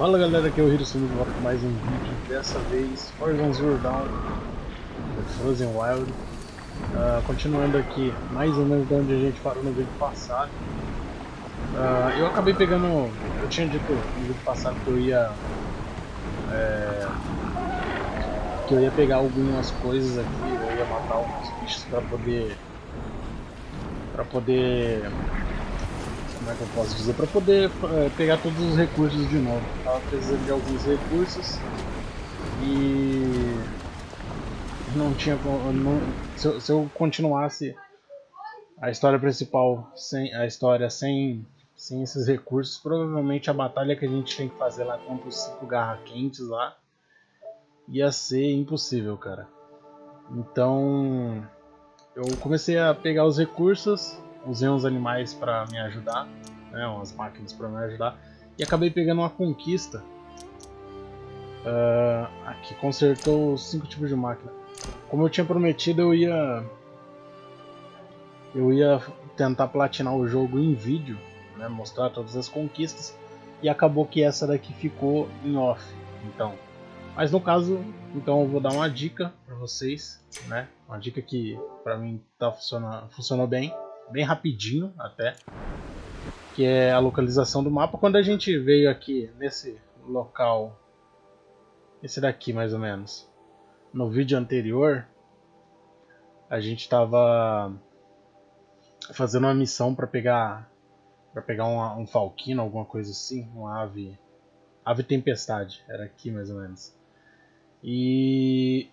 Fala galera, aqui é o Hiroshi com mais um vídeo, dessa vez Horizon Zero Dawn, The Frozen Wilds. Continuando aqui, mais ou menos de onde a gente parou no vídeo passado. Eu acabei pegando, eu tinha dito no vídeo passado que eu ia pegar algumas coisas aqui, eu ia matar alguns bichos para poder como é que eu posso dizer, para poder pegar todos os recursos de novo. Estava precisando de alguns recursos e não tinha não, se eu continuasse a história principal sem esses recursos, provavelmente a batalha que a gente tem que fazer lá contra os 5 garra-quentes lá ia ser impossível, cara. Então eu comecei a pegar os recursos, usei uns animais para me ajudar, né, umas máquinas para me ajudar, e acabei pegando uma conquista que consertou 5 tipos de máquina. Como eu tinha prometido, eu ia tentar platinar o jogo em vídeo, né, mostrar todas as conquistas, e acabou que essa daqui ficou em off. Então, mas no caso, então eu vou dar uma dica para vocês, né, uma dica que para mim tá funcionou bem rapidinho até, que é a localização do mapa. Quando a gente veio aqui nesse local, esse daqui mais ou menos, no vídeo anterior, a gente estava fazendo uma missão para pegar um falquino, alguma coisa assim, uma ave tempestade, era aqui mais ou menos. E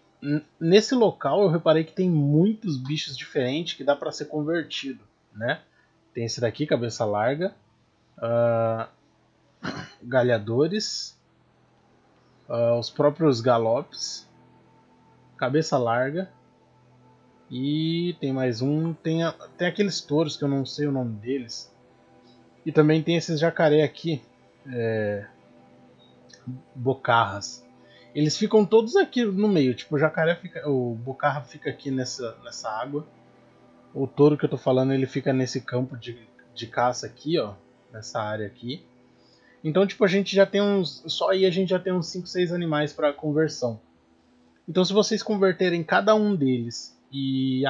nesse local eu reparei que tem muitos bichos diferentes que dá para ser convertido, né? Tem esse daqui, cabeça larga, galhadores, os próprios galopes, cabeça larga, e tem mais um, tem aqueles touros que eu não sei o nome deles, e também tem esses jacaré aqui, bocarras. Eles ficam todos aqui no meio, tipo o jacaré fica, o bocarra fica aqui nessa água. O touro que eu tô falando, ele fica nesse campo de caça aqui, ó, nessa área aqui. Então, tipo, a gente já tem uns, só aí a gente já tem uns 5, 6 animais para conversão. Então, se vocês converterem cada um deles e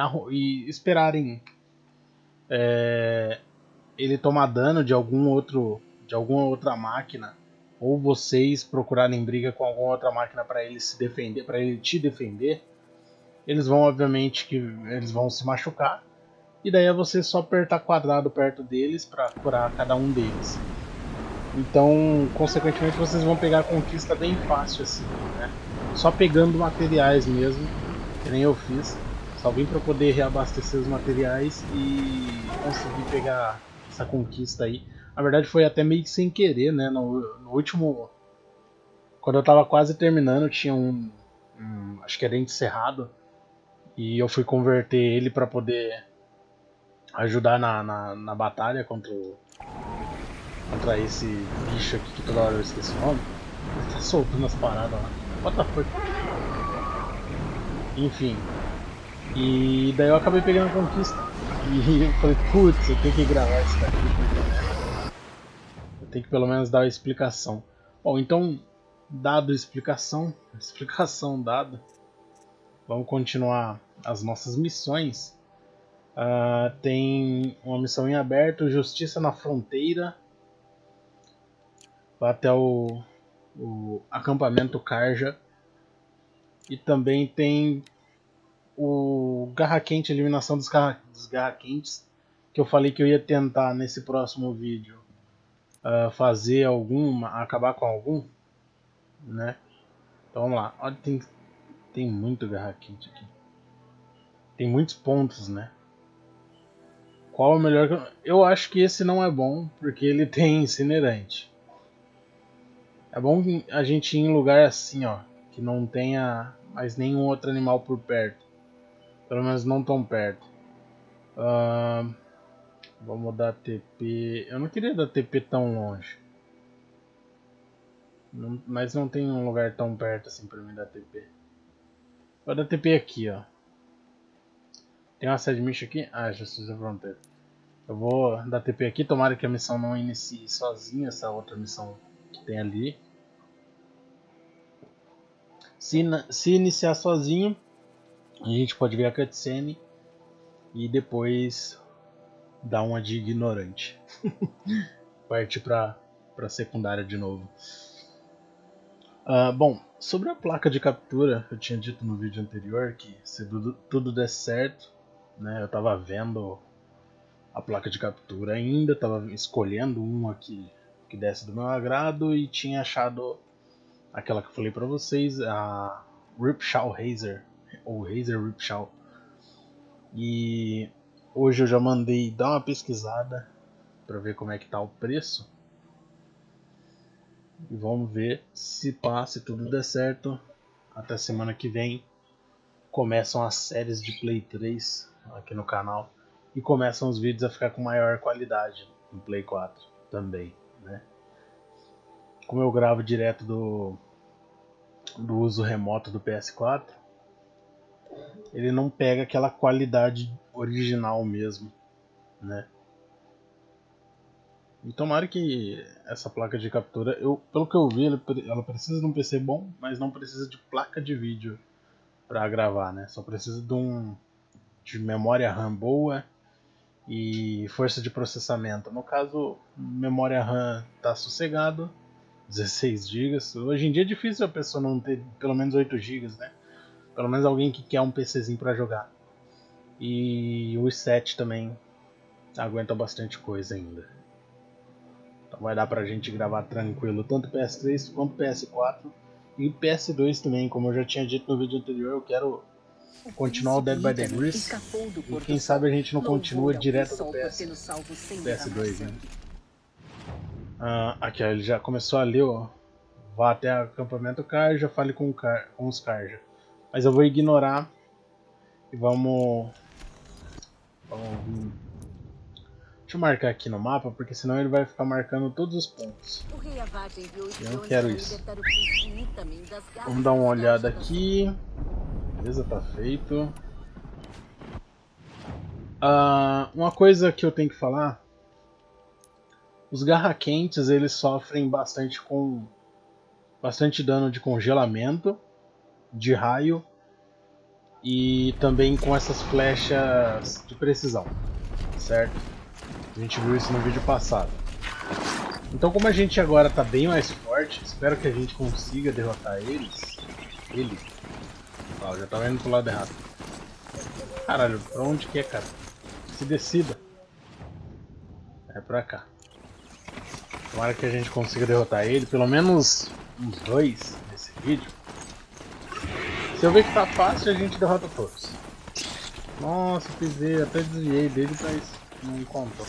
esperarem ele tomar dano de alguma outra máquina, ou vocês procurarem briga com alguma outra máquina para ele se defender, para ele te defender, eles vão, obviamente, que eles vão se machucar, e daí é você só apertar quadrado perto deles para curar cada um deles. Então, consequentemente, vocês vão pegar a conquista bem fácil assim, né? Só pegando materiais mesmo, que nem eu fiz, só vim para poder reabastecer os materiais e conseguir pegar essa conquista aí. Na verdade foi até meio que sem querer, né? No último, quando eu tava quase terminando, tinha um acho que era encerrado, e eu fui converter ele para poder ajudar na batalha contra esse bicho aqui que toda hora eu esqueço o nome. Ele tá soltando as paradas lá. What the fuck? Enfim. E daí eu acabei pegando a conquista. E eu falei, putz, eu tenho que gravar isso daqui, né? Tem que pelo menos dar a explicação. Bom, então, dado a explicação, dada, vamos continuar as nossas missões. Tem uma missão em aberto, Justiça na Fronteira. Vai até o acampamento Kaja. E também tem o Garra Quente, eliminação dos Garra Quentes, que eu falei que eu ia tentar nesse próximo vídeo fazer acabar com algum, né? Então vamos lá. Olha, tem muito garra quente aqui. Tem muitos pontos, né? Qual é o melhor? Eu acho que esse não é bom, porque ele tem incinerante. É bom a gente ir em lugar assim, ó, que não tenha mais nenhum outro animal por perto. Pelo menos não tão perto. Vamos dar TP. Eu não queria dar TP tão longe. Não, mas não tem um lugar tão perto assim pra mim dar TP. Vou dar TP aqui, ó. Tem uma side mission aqui? Ah, Justiça da Fronteira. Eu vou dar TP aqui. Tomara que a missão não inicie sozinha, essa outra missão que tem ali. Se iniciar sozinho, a gente pode ver a cutscene e depois dar uma de ignorante. Parte para secundária de novo. Bom, sobre a placa de captura, eu tinha dito no vídeo anterior que se tudo der certo, né, eu estava vendo a placa de captura ainda, estava escolhendo uma que desse do meu agrado e tinha achado aquela que eu falei para vocês, a Ripshaw Razer, ou Razer Ripshaw. E hoje eu já mandei dar uma pesquisada para ver como é que tá o preço. E vamos ver se passa, se tudo der certo. Até semana que vem começam as séries de Play 3 aqui no canal. E começam os vídeos a ficar com maior qualidade no Play 4 também, né? Como eu gravo direto do uso remoto do PS4, ele não pega aquela qualidade original mesmo, né? E tomara que essa placa de captura, pelo que eu vi, ela precisa de um PC bom, mas não precisa de placa de vídeo para gravar, né? Só precisa de memória RAM boa e força de processamento. No caso, memória RAM tá sossegado, 16 GB. Hoje em dia é difícil a pessoa não ter pelo menos 8 GB, né? Pelo menos alguém que quer um PCzinho para jogar. E os 7 também aguenta bastante coisa ainda. Então vai dar pra gente gravar tranquilo, tanto PS3 quanto PS4 e PS2 também. Como eu já tinha dito no vídeo anterior, eu quero continuar o Dead by Daylight. E quem sabe a gente não continua direto do PS2, né? Aqui ó, ele já começou a ler, ó. Vá até o acampamento Kaja, fale com os Kaja. Mas eu vou ignorar e vamos... Deixa eu marcar aqui no mapa, porque senão ele vai ficar marcando todos os pontos. Eu não quero isso. Vamos dar uma olhada aqui. Beleza, tá feito. Uma coisa que eu tenho que falar. Os garra-quentes, eles sofrem bastante com bastante dano de congelamento, de raio e também com essas flechas de precisão, certo? A gente viu isso no vídeo passado. Então, como a gente agora está bem mais forte, espero que a gente consiga derrotar eles. Ele. Ah, já estava indo pro lado errado. Caralho, pra onde que é, cara? Se decida. É pra cá. Tomara que a gente consiga derrotar ele, pelo menos uns dois nesse vídeo. Se eu ver que tá fácil, a gente derrota todos. Nossa, pisei, até desviei dele, mas não contou.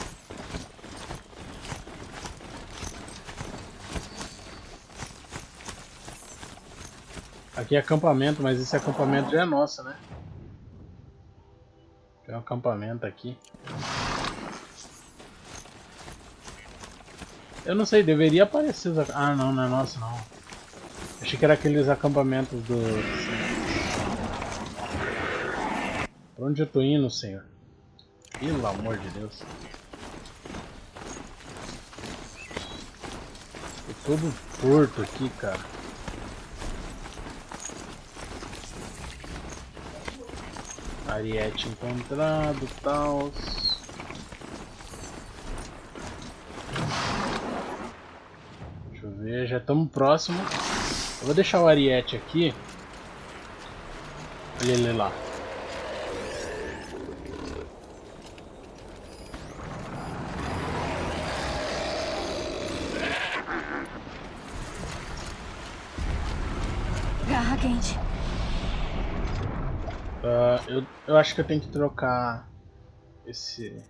Aqui é acampamento, mas esse acampamento já é nosso, né? Tem um acampamento aqui. Eu não sei, deveria aparecer... Ah, não, não é nosso, não. Achei que era aqueles acampamentos do... Pra onde eu tô indo, senhor? Pelo amor de Deus. Tô todo torto aqui, cara. Ariete encontrado, tal... Já estamos próximo. Eu vou deixar o ariete aqui. Olha ele lá. Garra quente. Eu acho que eu tenho que trocar esse.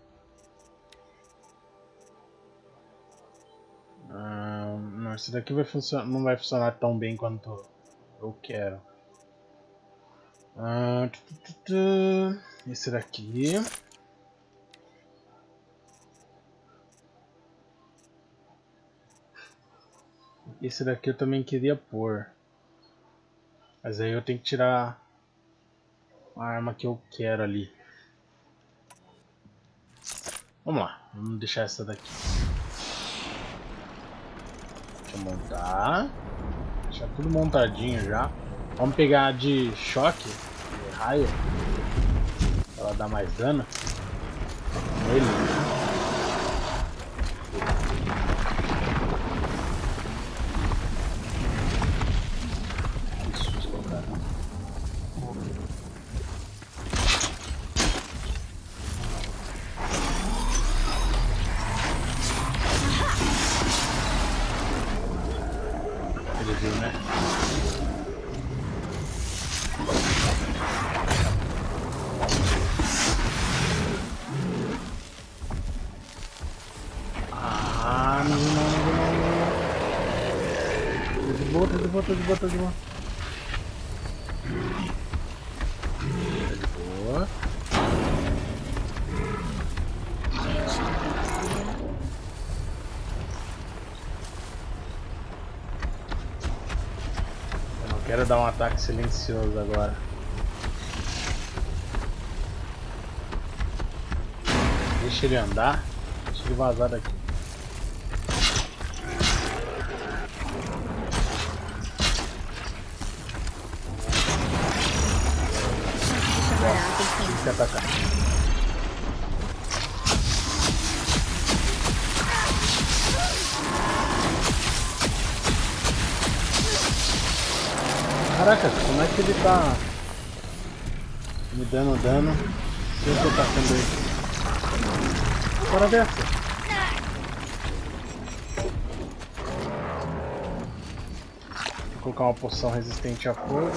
Esse daqui vai funcionar, não vai funcionar tão bem quanto eu quero. Esse daqui. Esse daqui eu também queria pôr. Mas aí eu tenho que tirar a arma que eu quero ali. Vamos lá, vamos deixar essa daqui. Montar, deixar tudo montadinho já. Vamos pegar de choque, de raio, pra ela dar mais dano. Beleza. Tô de boa. Boa. Eu não quero dar um ataque silencioso agora. Deixa ele andar. Deixa ele vazar daqui. Atacar. Caraca, como é que ele tá me dando dano se eu tô atacando ele? Fora dessa! Vou colocar uma poção resistente a fogo.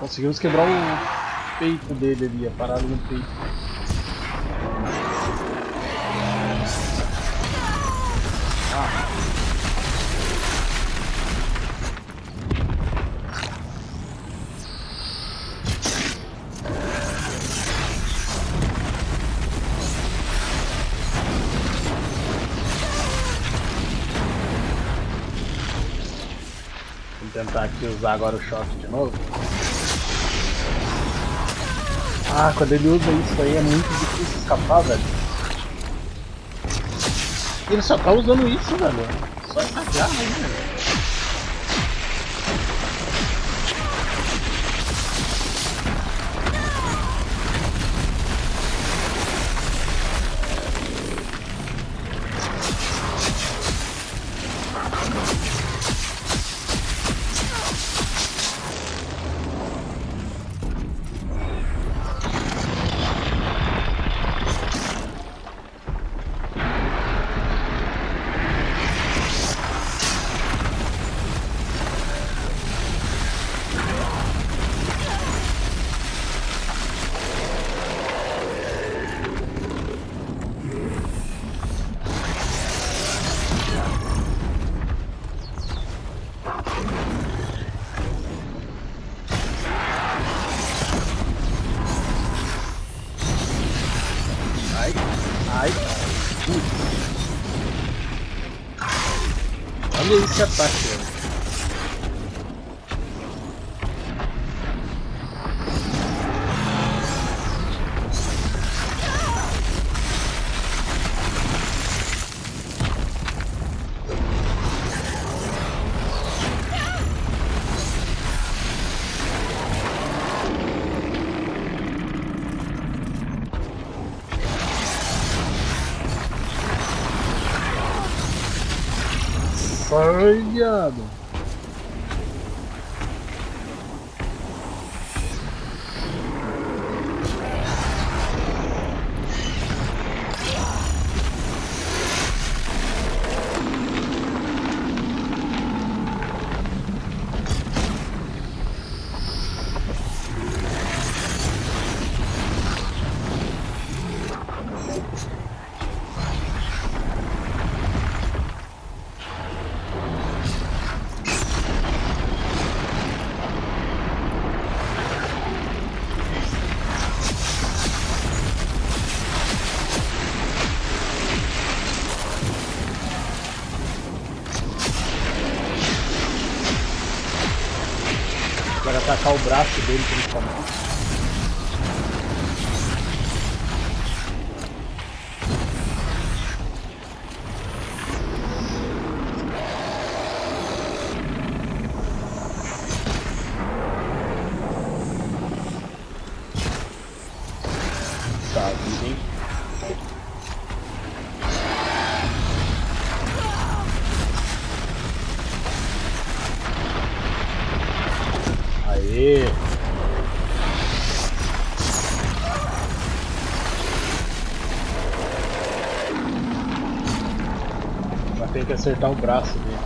Conseguimos quebrar o peito dele ali, é parado no peito. Vou tentar aqui usar agora o choque de novo. Ah, quando ele usa isso aí é muito difícil escapar, velho. Ele só tá usando isso, velho. Só essa garra aí, velho. Olha esse ataque, velho. Forja. Atacar o braço dele principalmente. Tá, vida, hein? Mas tem que acertar o braço dele.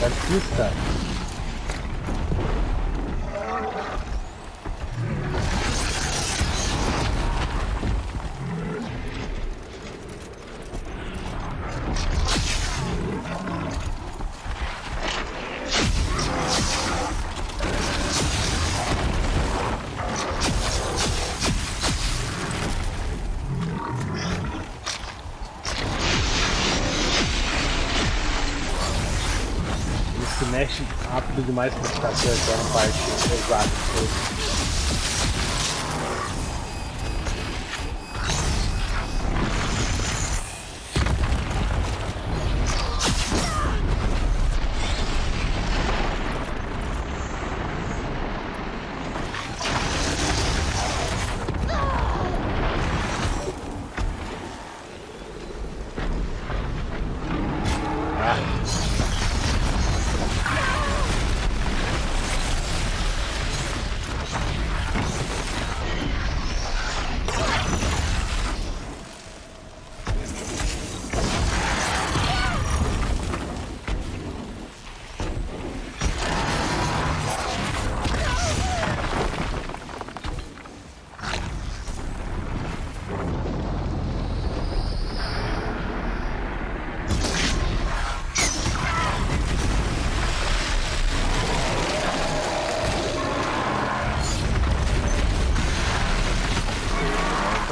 Tá difícil, cara. Se mexe rápido demais para ficar acertando a parte pesada.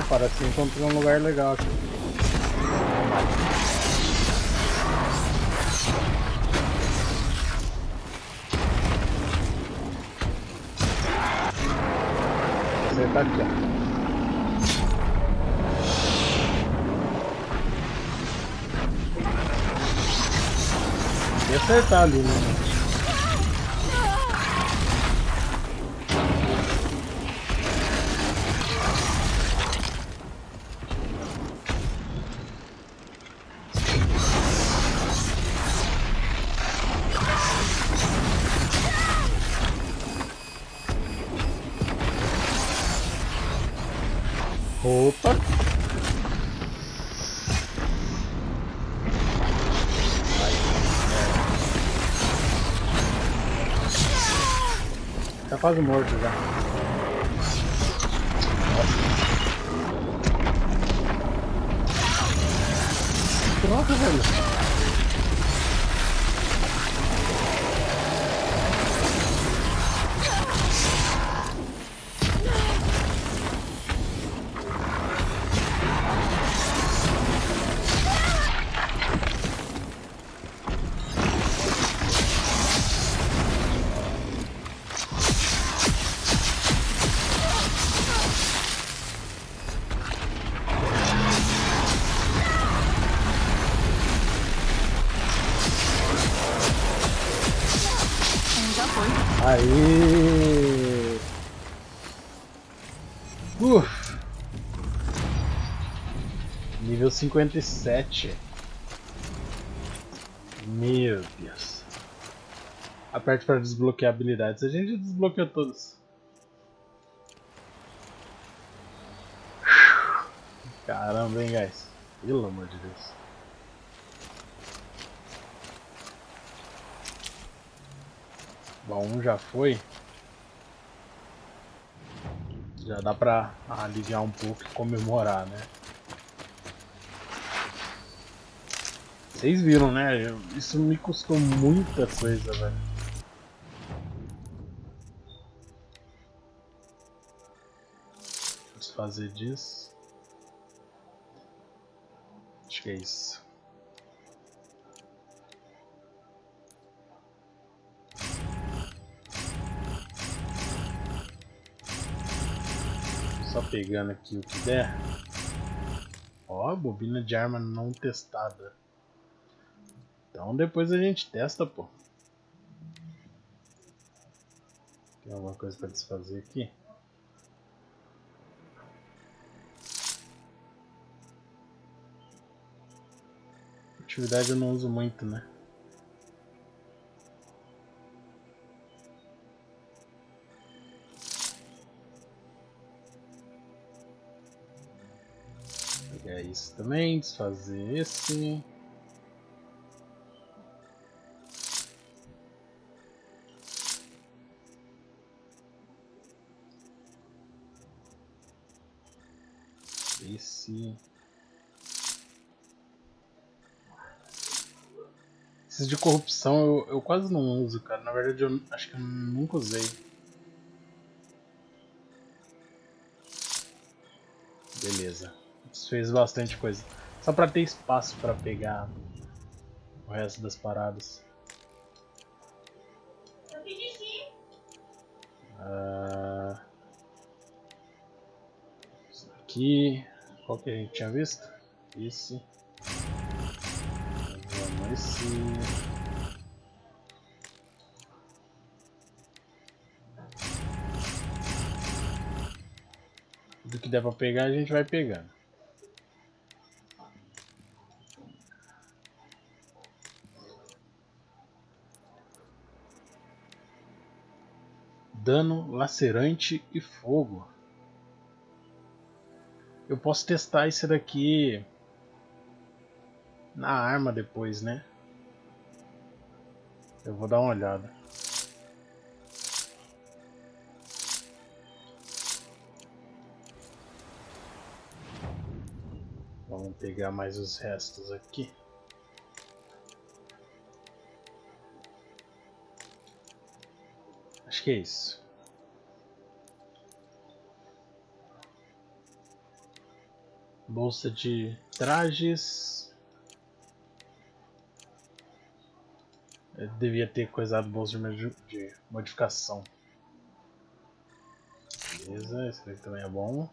Parece que encontrou um lugar legal aqui. Você tá aqui, ó. Tem que acertar ali, né? Opa! Tá quase morto já. Nossa, velho! Aê! Nível 57. Meu Deus. Aperte para desbloquear habilidades. A gente desbloqueou todos. Caramba, hein, guys. Pelo amor de Deus. Bom, um já foi. Já dá pra aliviar um pouco e comemorar, né? Vocês viram, né? Isso me custou muita coisa, velho. Vamos fazer disso. Acho que é isso. Só pegando aqui o que der. Ó, bobina de arma não testada. Então depois a gente testa, pô. Tem alguma coisa pra desfazer aqui? Atividade eu não uso muito, né? É isso também, desfazer esse. Esse. Esses de corrupção eu quase não uso, cara. Na verdade eu acho que eu nunca usei. Beleza. Fez bastante coisa, só pra ter espaço pra pegar o resto das paradas. Eu pedi sim. Isso aqui, qual que a gente tinha visto? Esse. Esse. Tudo que der pra pegar a gente vai pegando. Dano, lacerante e fogo. Eu posso testar esse daqui na arma depois, né? Eu vou dar uma olhada. Vamos pegar mais os restos aqui. Acho que é isso. Bolsa de trajes. Eu devia ter coisado bolsa de modificação. Beleza, esse daqui também é bom.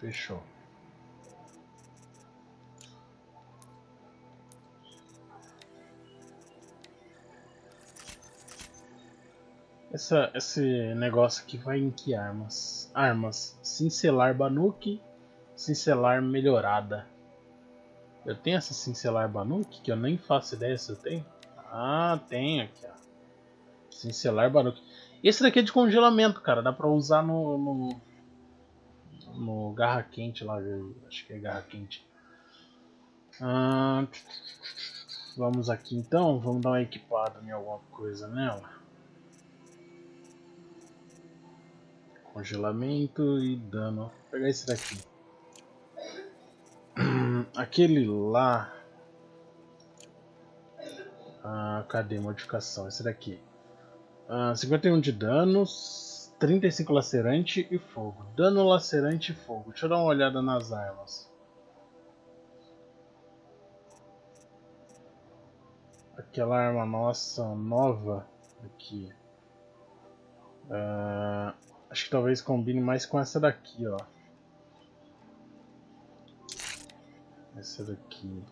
Fechou. Esse negócio aqui vai em que armas? Armas cincelar Banuki, cincelar melhorada. Eu tenho essa cincelar Banuki que eu nem faço ideia se eu tenho. Ah, tem aqui, ó. Cincelar Banuki. Esse daqui é de congelamento, cara. Dá pra usar no garra quente lá. Acho que é garra quente. Vamos aqui então. Vamos dar uma equipada em alguma coisa nela. Congelamento e dano. Vou pegar esse daqui. Aquele lá. Cadê? Modificação. Esse daqui. 51 de danos. 35 lacerante e fogo. Dano, lacerante e fogo. Deixa eu dar uma olhada nas armas. Aquela arma nossa nova. Aqui. Acho que talvez combine mais com essa daqui, ó. Essa daqui.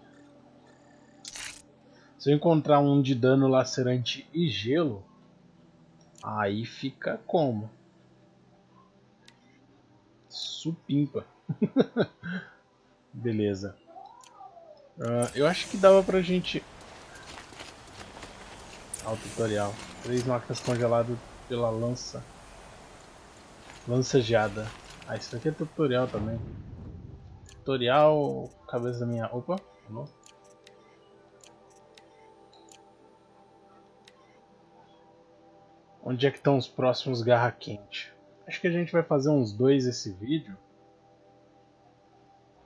Se eu encontrar um de dano lacerante e gelo, aí fica como? Supimpa. Beleza. Eu acho que dava pra gente... Olha o tutorial. 3 máquinas congeladas pela lança. Lança geada. Ah, isso aqui é tutorial também. Tutorial... Cabeça da minha... Opa! Onde é que estão os próximos Garra Quente? Acho que a gente vai fazer uns 2 esse vídeo.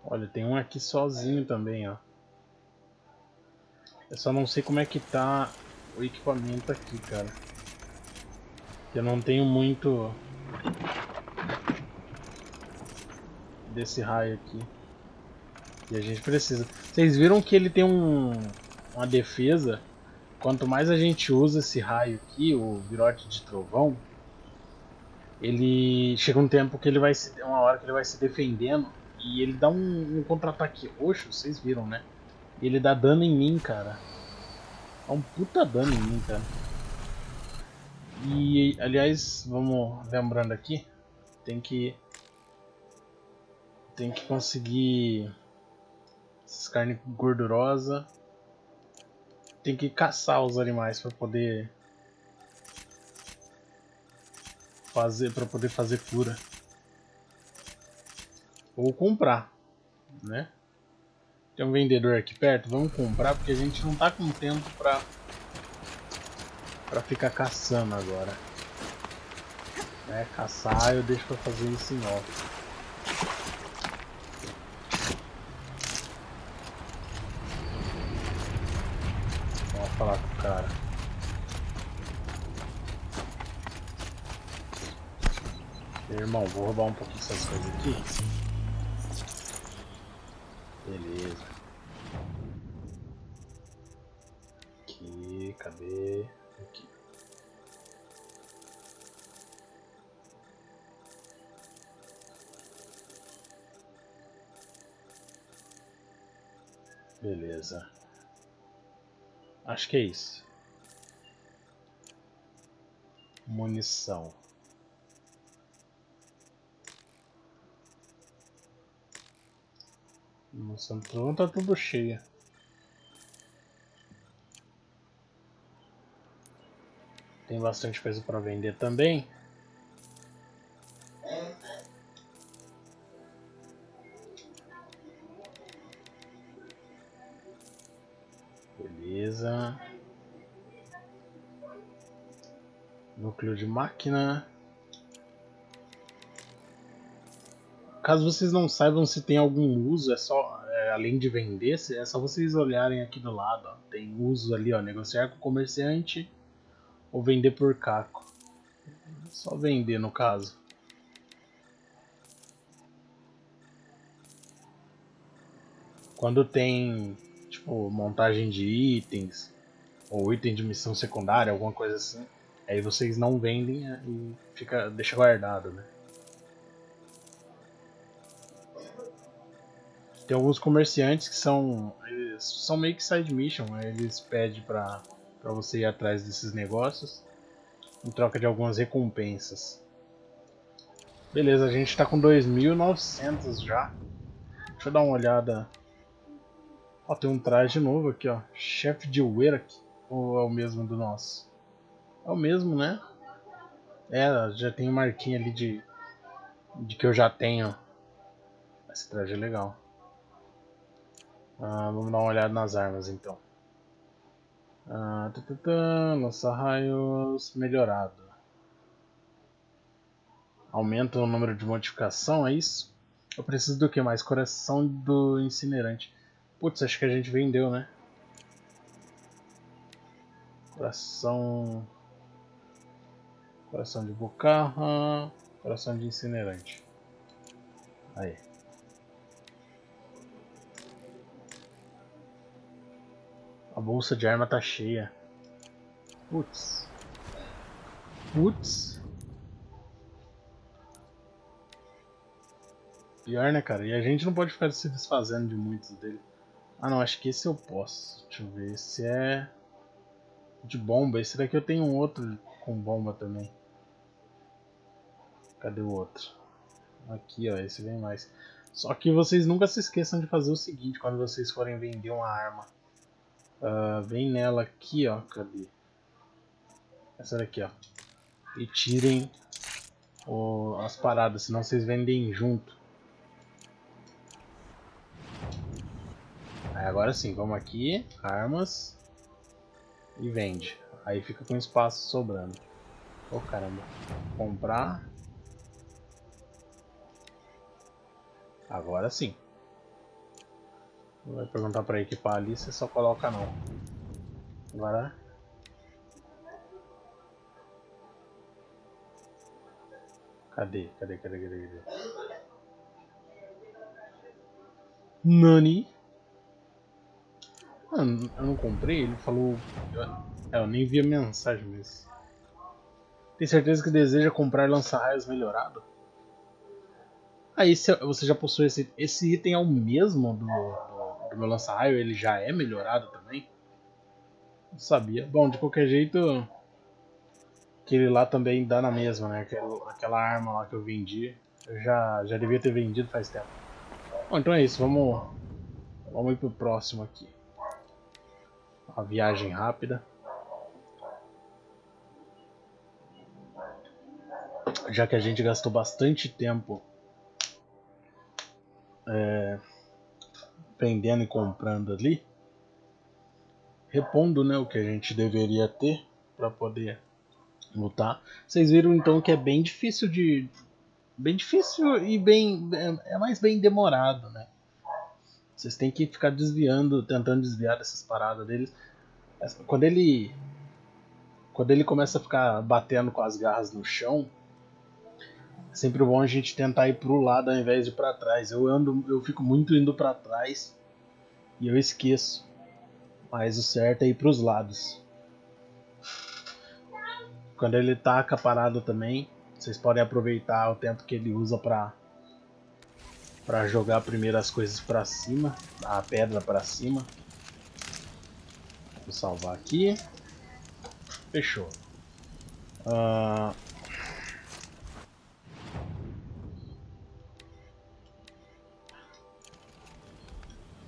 Olha, tem um aqui sozinho também, ó. Eu só não sei como é que tá o equipamento aqui, cara. Eu não tenho muito... desse raio aqui. E a gente precisa. Vocês viram que ele tem uma defesa? Quanto mais a gente usa esse raio aqui, o virote de trovão, ele chega um tempo que ele vai se, uma hora que ele vai se defendendo e ele dá um contra-ataque roxo, vocês viram, né? Ele dá dano em mim, cara. Dá um puta dano em mim, cara. E aliás, vamos lembrando aqui, tem que conseguir essas carnes gordurosas. Tem que caçar os animais para poder fazer cura ou comprar, né? Tem um vendedor aqui perto, vamos comprar porque a gente não tá com tempo para ficar caçando agora, né? Caçar eu deixo para fazer isso em off. Falar com o cara. Meu irmão, vou roubar um pouquinho dessas coisas aqui. Beleza. Aqui, cadê? Aqui. Beleza. Acho que é isso. Munição. Munição tá tudo cheia. Tem bastante coisa para vender também. Núcleo de máquina. Caso vocês não saibam se tem algum uso, é só além de vender, é só vocês olharem aqui do lado, ó. Tem uso ali, ó, negociar com o comerciante ou vender por caco. Só vender no caso. Quando tem tipo montagem de itens ou item de missão secundária, alguma coisa assim, aí vocês não vendem e fica, deixa guardado, né? Tem alguns comerciantes que são meio que side mission, eles pedem pra você ir atrás desses negócios em troca de algumas recompensas. Beleza, a gente tá com 2.900 já. Deixa eu dar uma olhada. Ó, tem um traje novo aqui, ó. Chefe de Ourea, ou é o mesmo do nosso? É o mesmo, né? É, já tem uma marquinha ali de que eu já tenho. Esse traje é legal. Vamos dar uma olhada nas armas, então. Lança-raios melhorado. Aumenta o número de modificação, é isso? Eu preciso do que mais? Coração do incinerante. Putz, acho que a gente vendeu, né? Coração de bocarra, coração de incinerante. Aí. A bolsa de arma tá cheia. Putz. Pior, né, cara? E a gente não pode ficar se desfazendo de muitos dele. Ah, não, acho que esse eu posso. Deixa eu ver, esse é de bomba. Esse daqui eu tenho um outro com bomba também. Cadê o outro? Aqui, ó, esse vem mais. Só que vocês nunca se esqueçam de fazer o seguinte quando vocês forem vender uma arma. Vem nela aqui, ó. Cadê? Essa daqui, ó. E tirem as paradas, senão vocês vendem junto. Aí agora sim, vamos aqui, armas. E vende. Aí fica com espaço sobrando. Ô caramba. Comprar. Agora sim. Não vai perguntar pra equipar ali, você só coloca não. Agora. Cadê? Cadê? Nani? Mano, eu não comprei, ele falou... eu nem vi a mensagem, mas... Tem certeza que deseja comprar lança-raios melhorado? Aí você já possui esse item, é o mesmo do meu lança-raio, ele já é melhorado também? Não sabia. Bom, de qualquer jeito... Aquele lá também dá na mesma, né? Aquela arma lá que eu vendi, eu já devia ter vendido faz tempo. Bom, então é isso, vamos ir pro próximo aqui. Uma viagem rápida. Já que a gente gastou bastante tempo vendendo e comprando ali, repondo, né, o que a gente deveria ter para poder lutar. Vocês viram então que é bem difícil e bem demorado, né? Vocês têm que ficar desviando, tentando desviar dessas paradas deles. Quando ele começa a ficar batendo com as garras no chão, é sempre bom a gente tentar ir pro lado ao invés de para trás. Eu fico muito indo para trás e eu esqueço. Mas o certo é ir pros lados. Quando ele taca a parada também, vocês podem aproveitar o tempo que ele usa para jogar primeiro as coisas pra cima, a pedra pra cima. Vou salvar aqui. Fechou.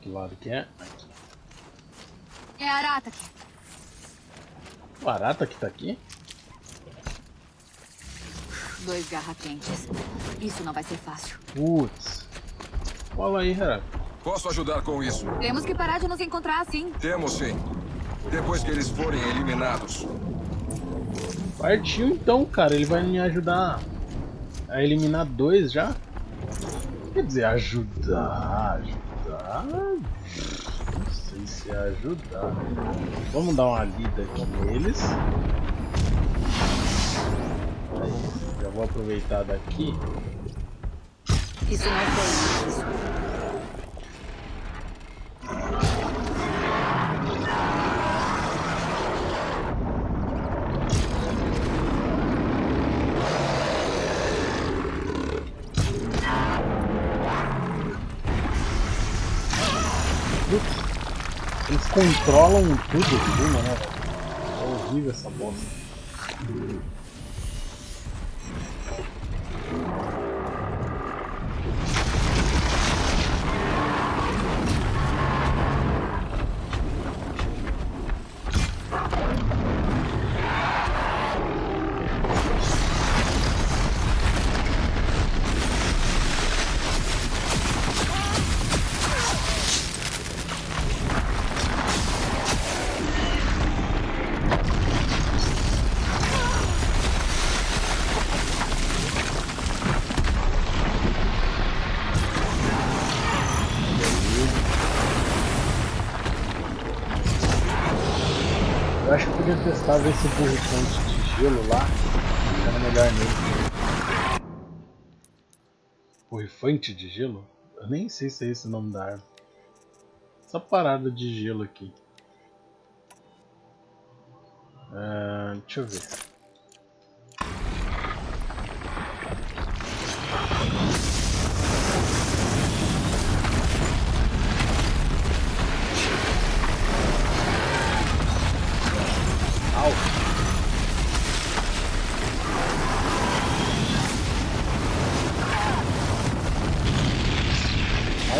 Que lado que é? Aqui. É a Arata. O Arata que tá aqui? 2 garra-quentes. Isso não vai ser fácil. Putz. Fala aí, Renato. Posso ajudar com isso? Temos que parar de nos encontrar assim. Temos sim. Depois que eles forem eliminados. Partiu então, cara. Ele vai me ajudar a eliminar 2 já? Quer dizer, ajudar? Não sei se é ajudar. Vamos dar uma lida aqui neles. Aí, já vou aproveitar daqui. Isso não foi isso. Eles controlam tudo de uma, né? É horrível essa bosta. Testar ver se o burro de gelo lá era melhor mesmo. Borrifante de gelo? Eu nem sei se é esse o nome da arma. Essa parada de gelo aqui. Deixa eu ver.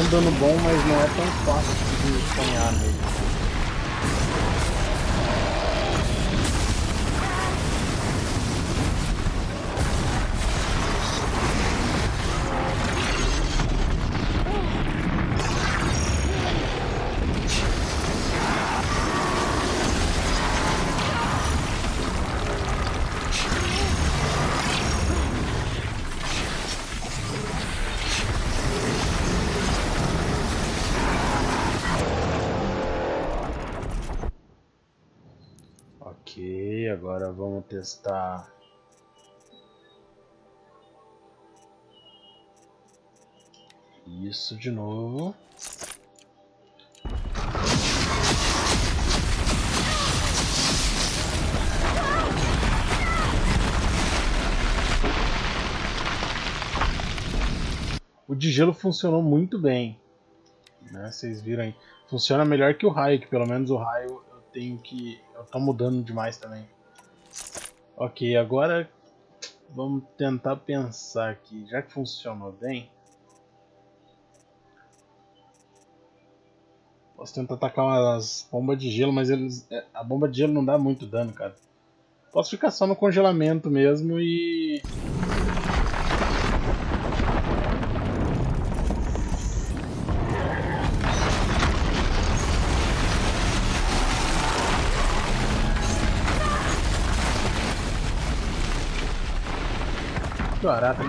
um dano bom, mas não é tão fácil de espanhar nele. Agora vamos testar isso de novo. O de gelo funcionou muito bem, né? Vocês viram aí, funciona melhor que o raio, que pelo menos o raio eu tenho que... eu tô mudando demais também. Ok, agora vamos tentar pensar aqui, já que funcionou bem, posso tentar atacar umas bombas de gelo, mas a bomba de gelo não dá muito dano, cara. Posso ficar só no congelamento mesmo e... Arata.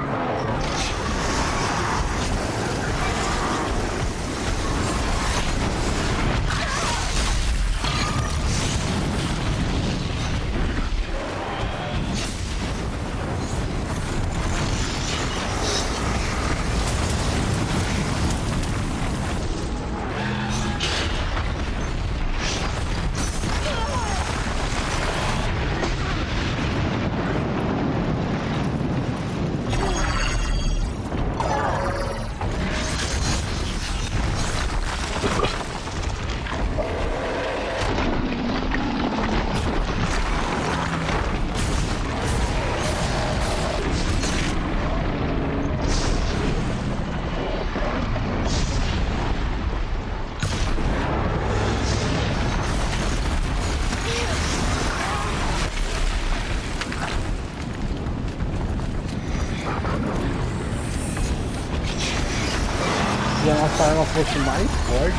Se a nossa arma fosse mais forte,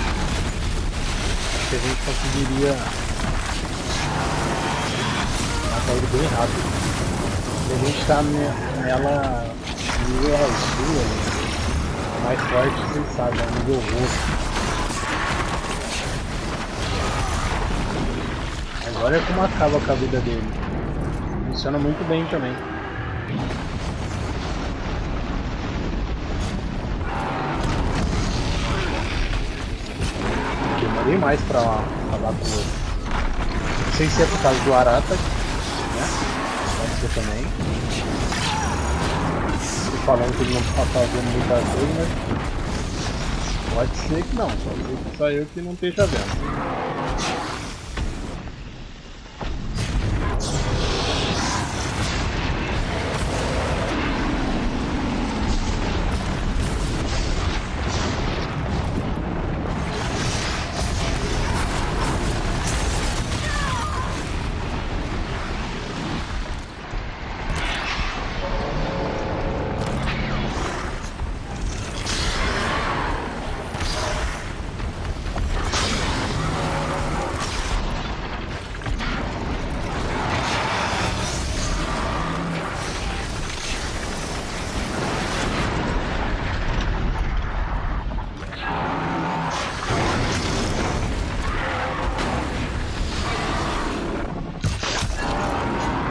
acho que a gente conseguiria matar ele bem rápido. Se a gente tá nela nível azul, mais forte, quem sabe, é nível roxo. Agora é como acaba com a vida dele. Funciona muito bem também. Tem mais pra lá, não sei se é por causa do Arata, né? Pode ser também. Estou falando que ele não está fazendo muita coisa, mas pode ser que não, pode ser que só eu que não esteja vendo.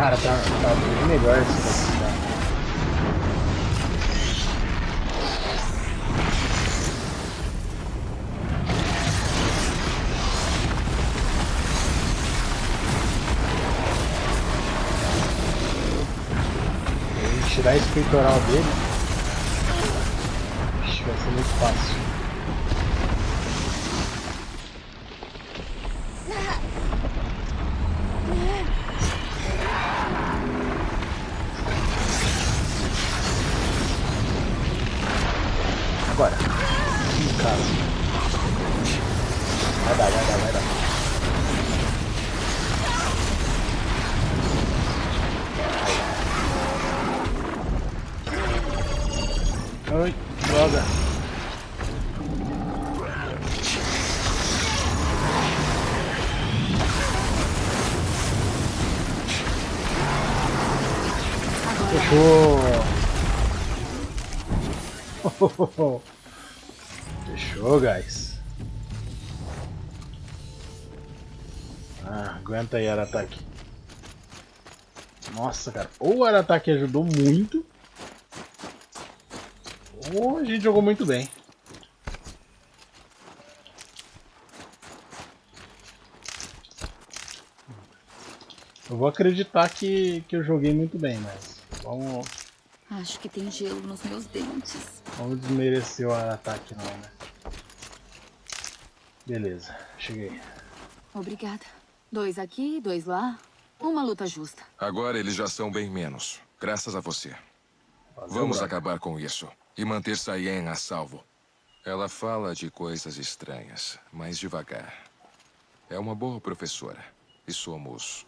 Cara, tá bem melhor isso daqui. Tá? Tirar esse peitoral dele, acho que vai ser muito fácil. Cara, Ai, droga. Fechou. Fechou, guys. Ah, aguenta aí, Arataque. Nossa, cara. Ou o Arataque ajudou muito, ou a gente jogou muito bem. Eu vou acreditar que eu joguei muito bem, mas vamos... Acho que tem gelo nos meus dentes. Vamos desmerecer o ataque não, né? Beleza, cheguei. Obrigada. 2 aqui, 2 lá. Uma luta justa. Agora eles já são bem menos, graças a você. Valeu, vamos cara. Acabar com isso e manter Saien a salvo. Ela fala de coisas estranhas, mas devagar. É uma boa professora e somos...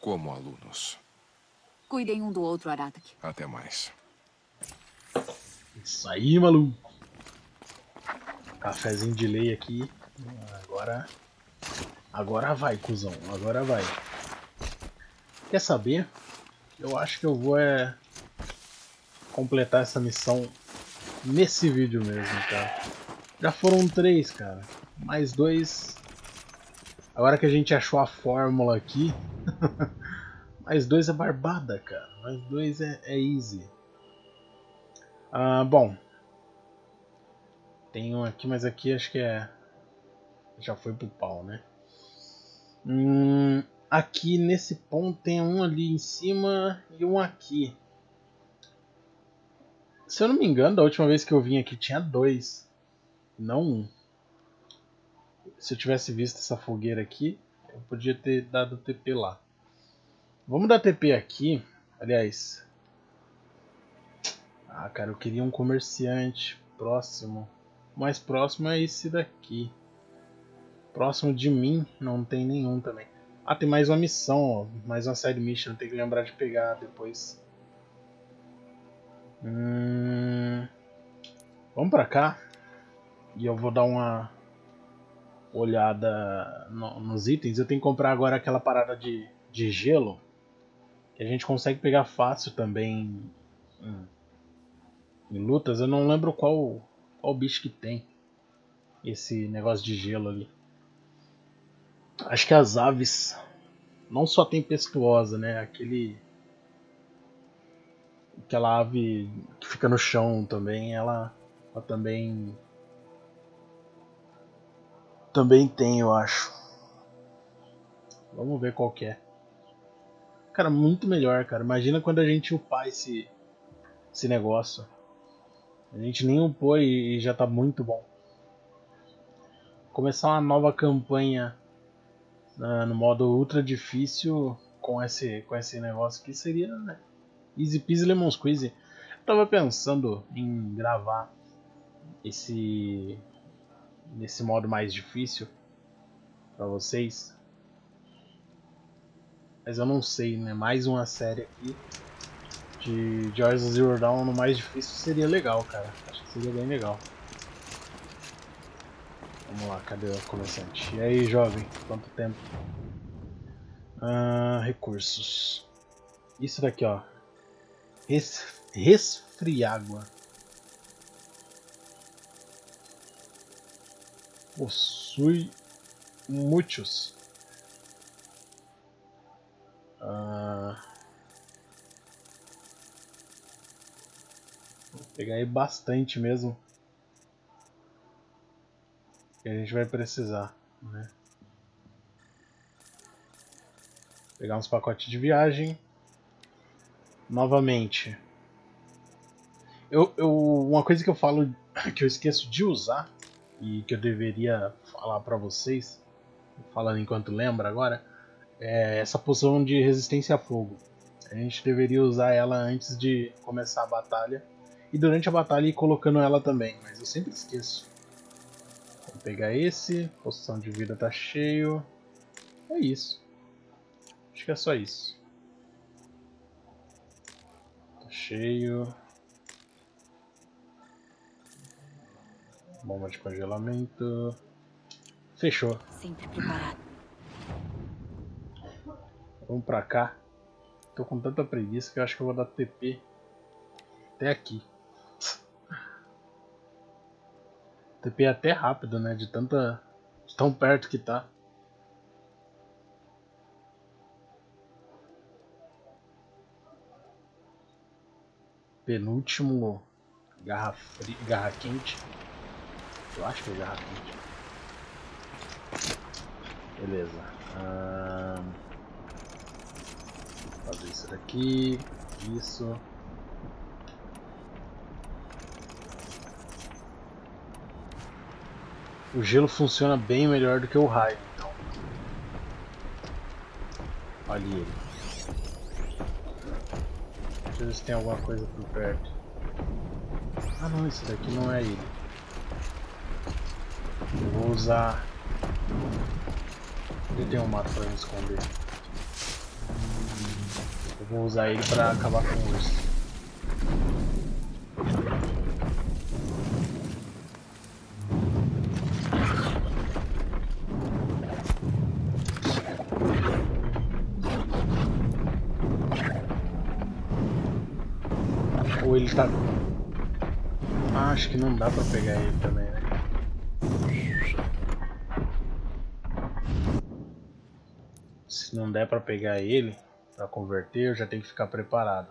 como alunos. Cuidem um do outro, Arataque. Até mais. Isso aí, maluco. Cafezinho de lei aqui. Agora... agora vai, cuzão. Agora vai. Quer saber? Eu acho que eu vou é... completar essa missão nesse vídeo mesmo, cara. Já foram 3, cara. Mais 2. Agora que a gente achou a fórmula aqui... mais 2 é barbada, cara. Mais 2 é easy. Ah, bom. Tem um aqui, mas aqui acho que é... já foi pro pau, né? Aqui nesse ponto tem um ali em cima e um aqui. Se eu não me engano, da última vez que eu vim aqui tinha 2. Não 1. Se eu tivesse visto essa fogueira aqui, eu podia ter dado TP lá. Vamos dar TP aqui, aliás. Ah, cara, eu queria um comerciante próximo. O mais próximo é esse daqui. Próximo de mim não tem nenhum também. Ah, tem mais uma missão, ó. Mais uma side mission, tem que lembrar de pegar depois. Vamos pra cá. E eu vou dar uma olhada nos itens. Eu tenho que comprar agora aquela parada de gelo. Que a gente consegue pegar fácil também em lutas. Eu não lembro qual bicho que tem esse negócio de gelo ali. Acho que as aves, não só tempestuosa, né? Aquela ave que fica no chão também, ela também tem, eu acho. Vamos ver qual que é. Cara, muito melhor, cara. Imagina quando a gente upar esse negócio. A gente nem upou e já tá muito bom. Começar uma nova campanha no modo ultra difícil com esse negócio aqui seria, né, easy peasy lemon squeezy. Eu tava pensando em gravar nesse modo mais difícil pra vocês. Mas eu não sei, né? Mais uma série aqui de Horizon Zero Dawn no mais difícil seria legal, cara. Acho que seria bem legal. Vamos lá, cadê o comerciante? E aí, jovem? Quanto tempo? Recursos. Isso daqui, ó. Resfriágua. Possui muitos. Vou pegar aí bastante mesmo, que a gente vai precisar, né? Pegar uns pacotes de viagem. Novamente, uma coisa que eu falo, que eu esqueço de usar e que eu deveria falar pra vocês, falando enquanto lembro agora, é essa poção de resistência a fogo. A gente deveria usar ela antes de começar a batalha e durante a batalha ir colocando ela também, mas eu sempre esqueço. Vou pegar esse, poção de vida tá cheio. É isso. Acho que é só isso. Tá cheio. Bomba de congelamento. Fechou. Sempre preparado. Vamos pra cá. Tô com tanta preguiça que eu acho que eu vou dar TP até aqui. TP é até rápido, né? De tanta. De tão perto que tá. Penúltimo. Garra quente. Eu acho que é garra quente. Beleza. Fazer isso daqui. Isso. O gelo funciona bem melhor do que o raio, então. Olha ele. Deixa eu ver se tem alguma coisa por perto. Ah não, esse daqui não é ele. Eu vou usar... Ele tem um mato pra me esconder. Eu vou usar ele pra acabar com o urso. Ou ele tá... Ah, acho que não dá pra pegar ele também, né? Se não der pra pegar ele, pra converter, eu já tenho que ficar preparado.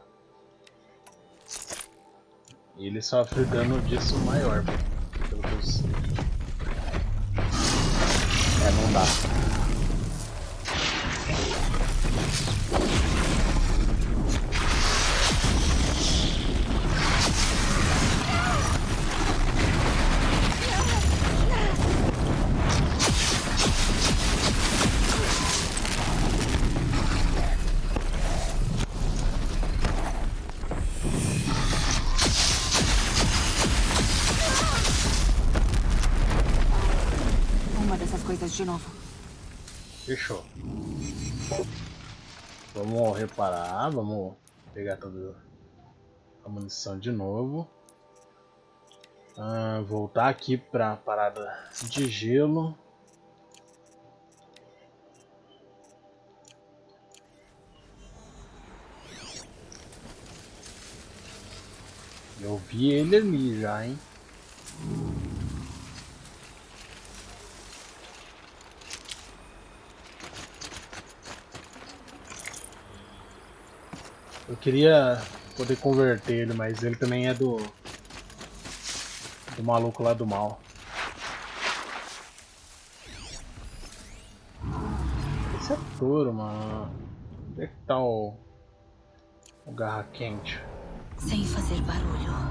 Ele sofre dano disso maior, pelo que eu sei. É, não dá. De novo. Fechou. Vamos reparar, vamos pegar toda a munição de novo. Voltar aqui para a parada de gelo. Eu vi ele ali já, hein? Eu queria poder converter ele, mas ele também é do maluco lá do mal. Esse é touro, mano. Onde é que tá o garra quente? Sem fazer barulho.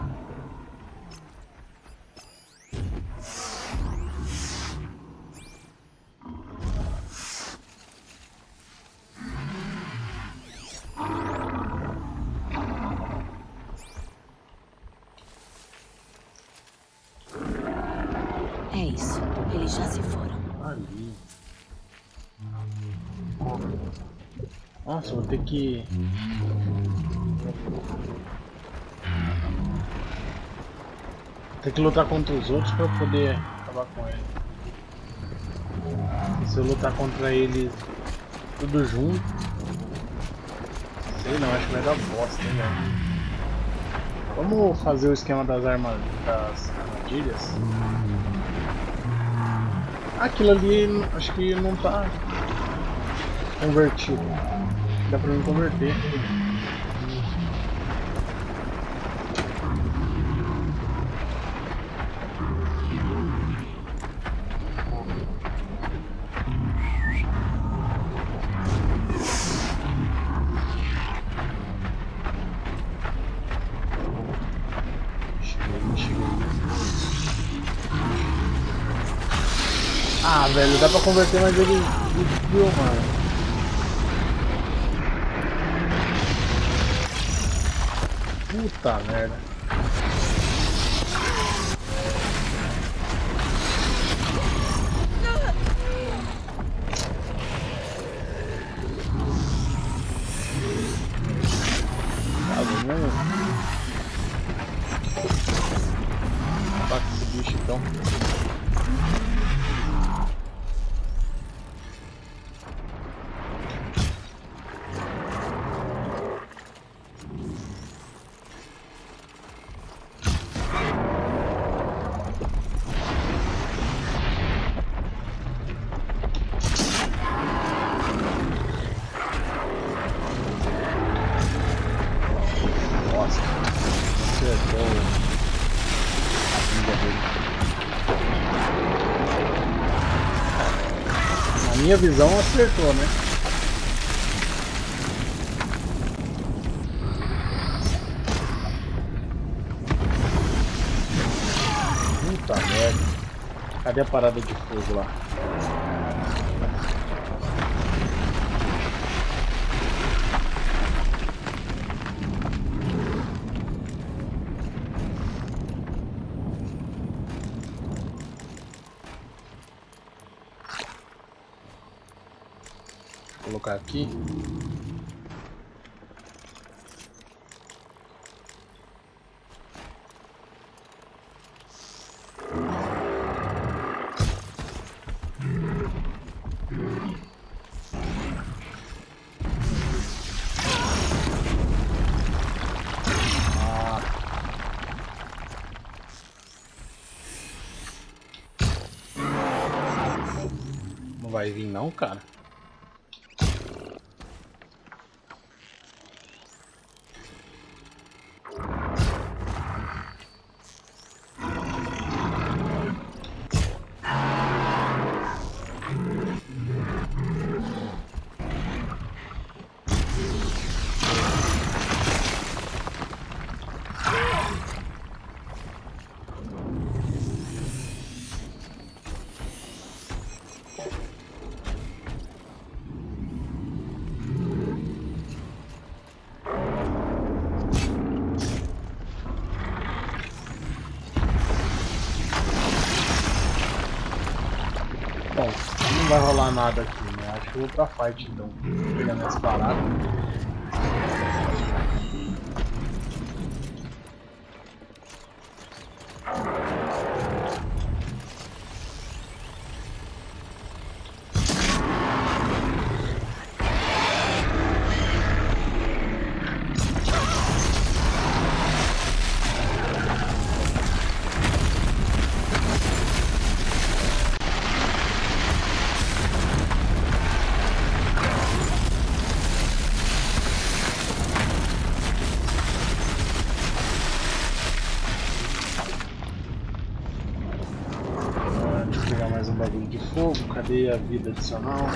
Nossa, vou ter que... lutar contra os outros para poder acabar com ele. Se eu lutar contra eles tudo junto... Sei não, acho que vai dar bosta, hein, velho. Vamos fazer o esquema das armadilhas. Aquilo ali, acho que não tá convertido. Dá pra me converter. Cheguei. Ah, velho, dá pra converter, mas ele viu, mano. Puta merda. Ataca esse bicho então. minha visão acertou, né? Puta merda. Cadê a parada de fogo lá? Aqui não vai vir não, cara. Não vai rolar nada aqui, né? Acho que eu vou pra fight então. Vou pegar minhas paradas. Cadê a vida adicional?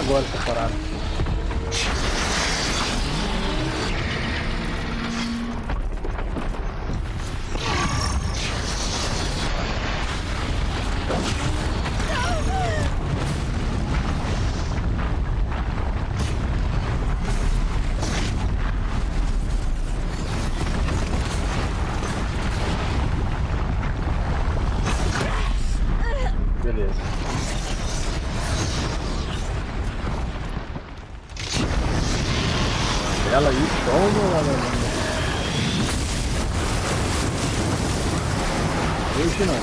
Agora essa parada. Beleza. Ela aí, toma lá, meu. Deixa não.